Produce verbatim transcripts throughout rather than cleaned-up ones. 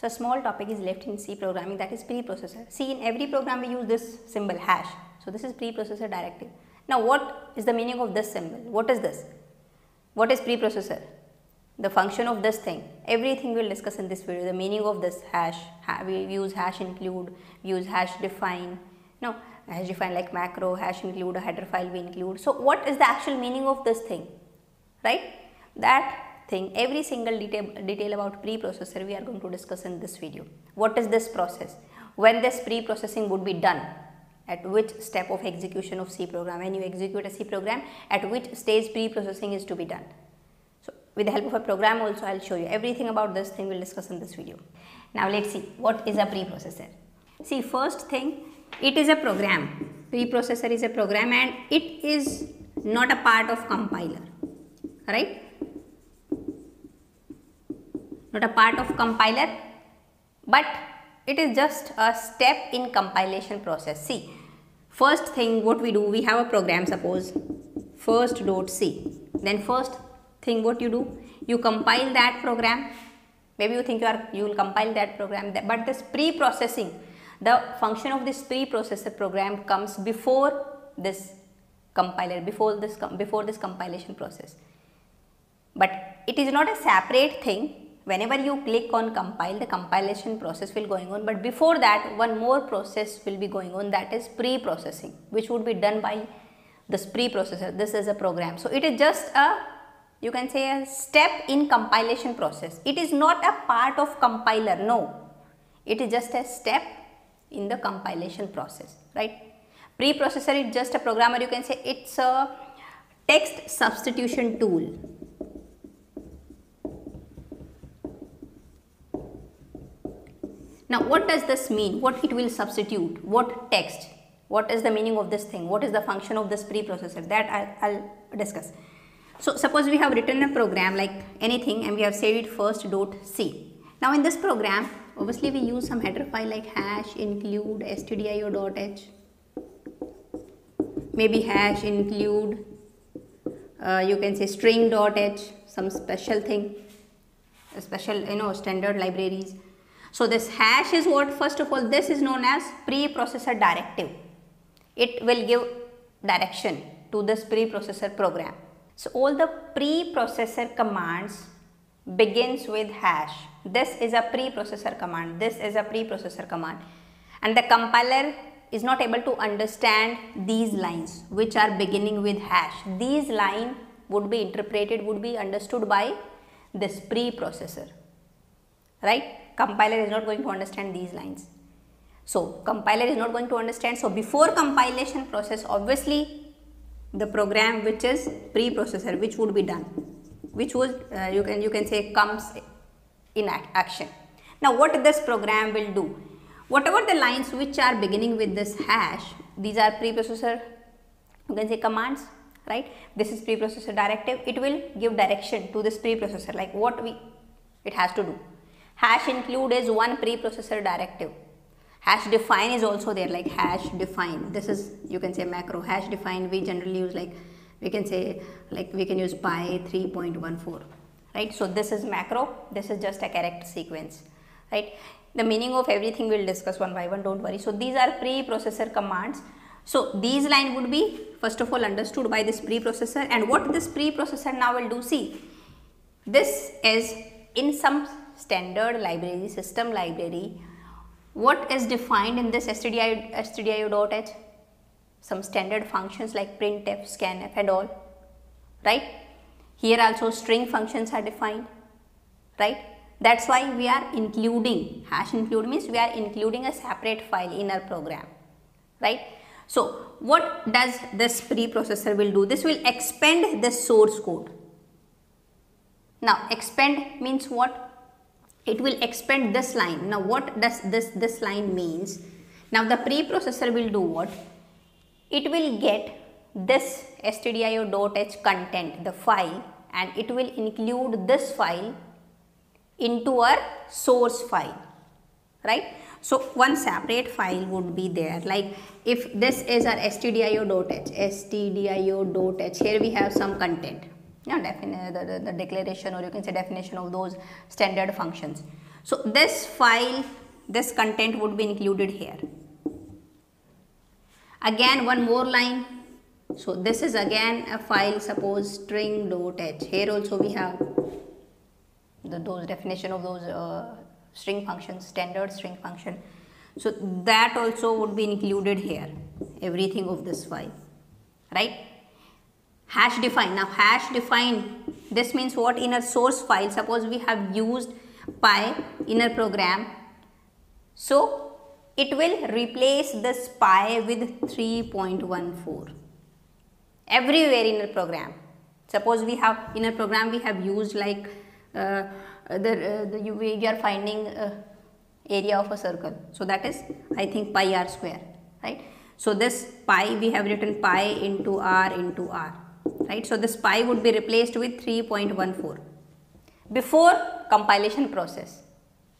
So a small topic is left in C programming, that is preprocessor. See, in every program we use this symbol hash. So this is preprocessor directive. Now what is the meaning of this symbol? What is this? What is preprocessor? The function of this thing. Everything we will discuss in this video. The meaning of this hash. We use hash include, we use hash define. Now hash define like macro, hash include, a header file we include. So what is the actual meaning of this thing? Right? That thing, every single detail, detail about preprocessor we are going to discuss in this video. What is this process? When this preprocessing would be done? At which step of execution of C program? When you execute a C program, at which stage preprocessing is to be done? So with the help of a program also I will show you everything about this thing we will discuss in this video. Now let's see what is a preprocessor. See, first thing, it is a program. Preprocessor is a program and it is not a part of compiler. Right? Not a part of compiler, but it is just a step in compilation process. See, first thing what we do, we have a program, suppose first dot C. Then first thing what you do, you compile that program. Maybe you think you are you will compile that program, but this pre-processing, the function of this preprocessor program comes before this compiler, before this before this compilation process. But it is not a separate thing. Whenever you click on compile, the compilation process will going on, but before that one more process will be going on, that is pre-processing, which would be done by this preprocessor. This is a program. So it is just a, you can say, a step in compilation process. It is not a part of compiler. No, it is just a step in the compilation process, right? Preprocessor is just a program, or you can say it's a text substitution tool. Now what does this mean? What it will substitute? What text? What is the meaning of this thing? What is the function of this preprocessor? That I, I'll discuss. So suppose we have written a program like anything and we have saved it first dot C. Now in this program, obviously we use some header file like hash include stdio.h, maybe hash include, uh, you can say string dot h, some special thing, a special, you know, standard libraries. So this hash is what? First of all, this is known as preprocessor directive. It will give direction to this preprocessor program. So all the preprocessor commands begins with hash. This is a preprocessor command. This is a preprocessor command. And the compiler is not able to understand these lines which are beginning with hash. These lines would be interpreted, would be understood by this preprocessor. Right? Compiler is not going to understand these lines. So compiler is not going to understand. So before compilation process, obviously the program which is preprocessor, which would be done, which was uh, you can you can say comes in action. Now what this program will do? Whatever the lines which are beginning with this hash, these are preprocessor, you can say, commands. Right? This is preprocessor directive. It will give direction to this preprocessor, like what we it has to do. Hash include is one preprocessor directive. Hash define is also there, like hash define. This is, you can say, macro. Hash define we generally use, like we can say, like we can use py three point one four, right? So this is macro. This is just a character sequence, right? The meaning of everything we'll discuss one by one. Don't worry. So these are preprocessor commands. So these line would be first of all understood by this preprocessor, and what this preprocessor now will do. See, this is in some standard library, system library, what is defined in this stdio.h? Some standard functions like printf, scanf and all, right? Here also string functions are defined, right? That's why we are including, hash include means we are including a separate file in our program, right? So what does this preprocessor will do? This will expand the source code. Now expand means what? It will expand this line. Now what does this this line means? Now the preprocessor will do what? It will get this stdio.h content, the file, and it will include this file into our source file, right? So one separate file would be there, like if this is our stdio.h, stdio.h, here we have some content. Now, the, the, the declaration, or you can say definition of those standard functions. So this file, this content would be included here. Again one more line. So this is again a file, suppose string dot h. Here also we have the those definition of those uh, string functions, standard string function. So that also would be included here, everything of this file, right? Hash define. Now hash define, this means what? In a source file, suppose we have used pi in a program, so it will replace this pi with three point one four everywhere in a program. Suppose we have in a program we have used like uh, the, uh, the you, we are finding uh, area of a circle, so that is I think pi r square, right? So this pi, we have written pi into r into r, right? So this pi would be replaced with three point one four before compilation process.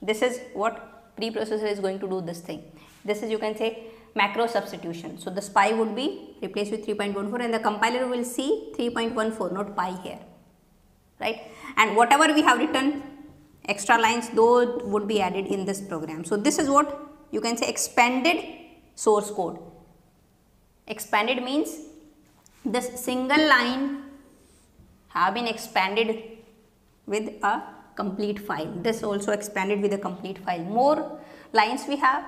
This is what preprocessor is going to do, this thing. This is, you can say, macro substitution. So this pi would be replaced with three point one four and the compiler will see three point one four, not pi here, right? And whatever we have written extra lines, those would be added in this program. So this is what you can say expanded source code. Expanded means this single line have been expanded with a complete file. This also expanded with a complete file. More lines we have,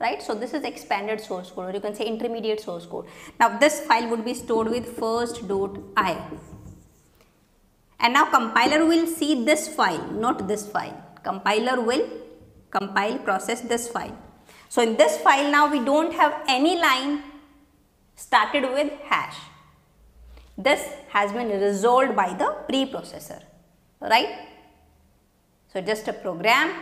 right? So this is expanded source code, or you can say intermediate source code. Now this file would be stored with first dot i. And now compiler will see this file, not this file. Compiler will compile, process this file. So in this file now we don't have any line started with hash. This has been resolved by the preprocessor, right? So just a program.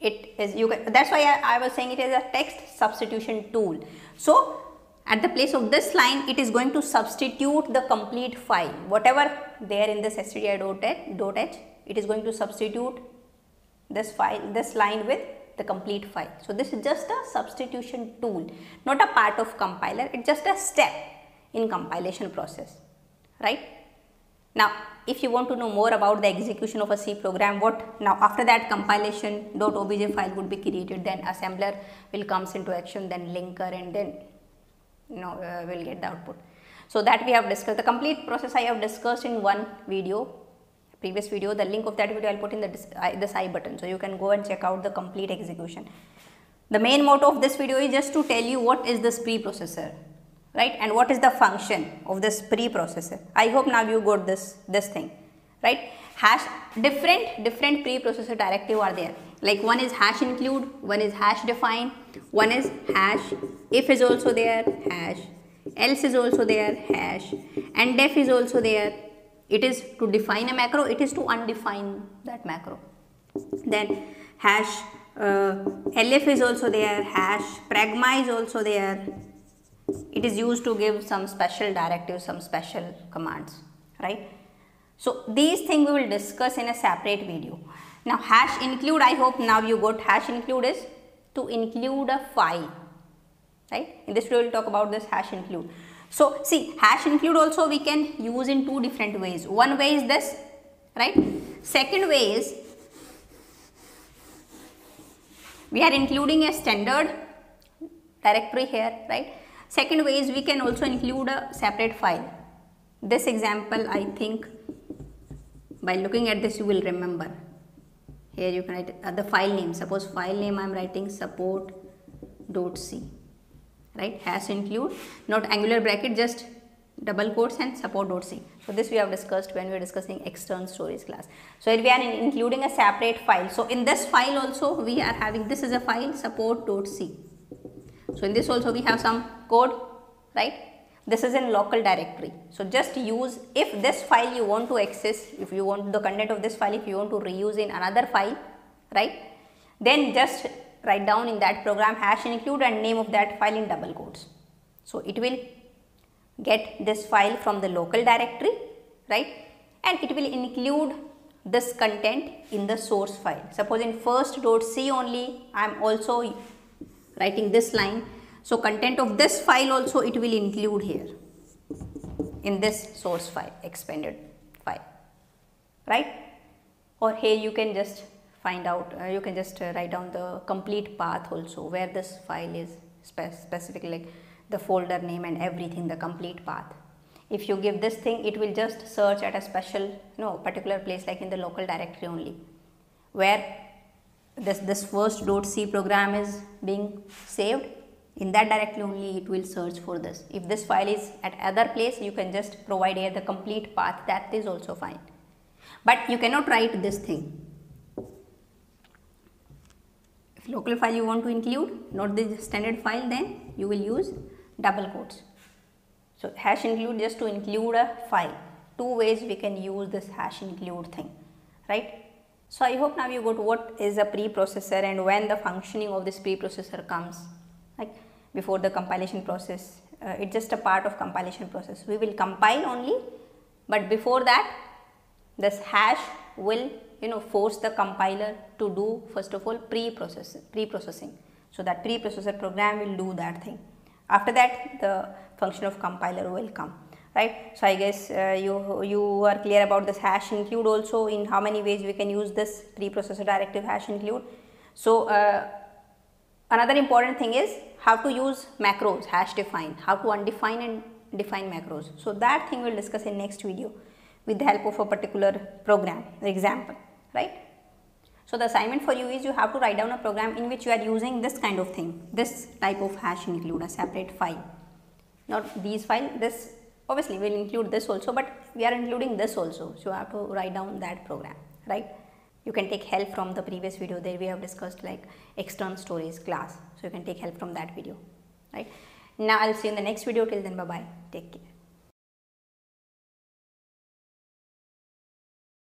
It is, you can, that's why I, I was saying it is a text substitution tool. So at the place of this line, it is going to substitute the complete file, whatever there in this stdir dot h, it is going to substitute this file, this line with the complete file. So this is just a substitution tool, not a part of compiler. It's just a step in compilation process, right? Now if you want to know more about the execution of a C program, what now after that compilation dot obj file would be created, then assembler will comes into action, then linker, and then you know uh, we'll get the output. So that we have discussed. The complete process I have discussed in one video, previous video. The link of that video I'll put in the this I button, so you can go and check out the complete execution. The main motto of this video is just to tell you what is this preprocessor, right? And what is the function of this preprocessor. I hope now you got this, this thing, right? Hash, different, different preprocessor directive are there. Like one is hash include, one is hash define, one is hash, if is also there, hash, else is also there, hash, and def is also there. It is to define a macro, it is to undefine that macro. Then hash uh, lf is also there, hash pragma is also there. It is used to give some special directives, some special commands, right? So these things we will discuss in a separate video. Now hash include, I hope now you got. Hash include is to include a file, right? In this video we will talk about this hash include. So see, hash include also we can use in two different ways. One way is this, right? Second way is we are including a standard directory here, right? Second way is we can also include a separate file. This example, I think by looking at this you will remember. Here you can write uh, the file name. Suppose file name I am writing support dot c, right? Hash include, not angular bracket, just double quotes and support dot c. So this we have discussed when we are discussing external storage class. So here we are in including a separate file. So in this file also we are having, this is a file support dot c. So in this also we have some code, right? This is in local directory. So just use, if this file you want to access, if you want the content of this file, if you want to reuse in another file, right? Then just write down in that program hash include and name of that file in double quotes. So it will get this file from the local directory, right? And it will include this content in the source file. Suppose in first dot c only, I am also writing this line. So content of this file also it will include here in this source file, expanded file, right? Or here you can just find out, uh, you can just uh, write down the complete path also, where this file is spe specifically, like the folder name and everything, the complete path. If you give this thing, it will just search at a special, you know, particular place, like in the local directory only, where this this first .c program is being saved. In that directory only it will search for this. If this file is at other place, you can just provide here the complete path, that is also fine. But you cannot write this thing. If local file you want to include, not the standard file, then you will use double quotes. So hash include just to include a file. Two ways we can use this hash include thing, right? So I hope now you got what is a preprocessor and when the functioning of this preprocessor comes. Like before the compilation process, uh, it's just a part of compilation process. We will compile only, but before that this hash will, you know, force the compiler to do first of all pre-processing, pre-processing. So that preprocessor program will do that thing. After that the function of compiler will come, right? So I guess uh, you you are clear about this hash include also, in how many ways we can use this preprocessor directive hash include. So uh, another important thing is how to use macros, hash define, how to undefine and define macros. So that thing we will discuss in next video with the help of a particular program example, right? So the assignment for you is you have to write down a program in which you are using this kind of thing, this type of hash include, a separate file. Not these file, this obviously will include this also, but we are including this also. So you have to write down that program, right? You can take help from the previous video, there we have discussed like external storage class. So you can take help from that video, right? Now I'll see you in the next video. Till then, bye bye. Take care.